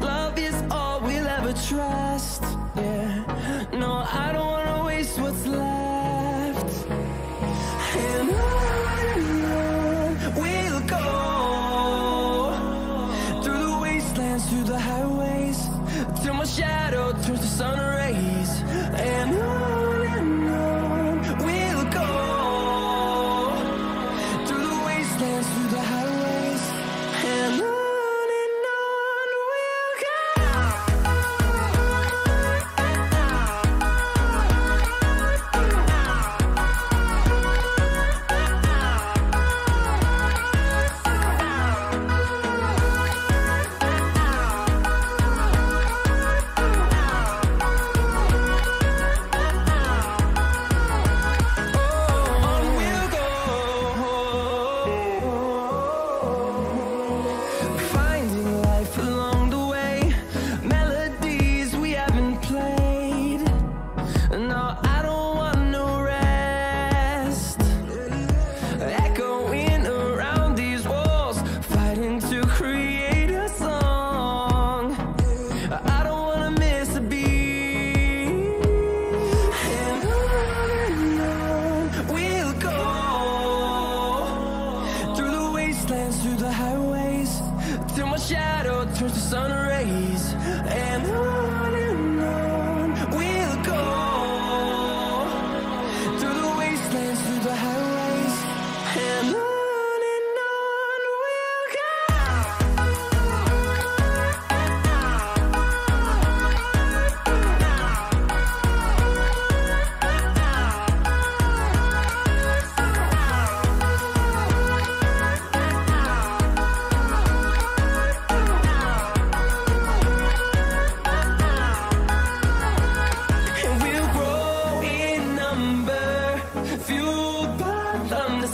love is all we'll ever trust. Yeah, no, I don't wanna waste what's left. And on we'll go, through the wastelands, through the highways, till my shadow turns to sun rays. And on we'll go, through the wastelands, through the highways, and on. Through the highways, till my shadow turns to sun rays, and on we'll go, through the wastelands, through the highways, and on. Fueled by them to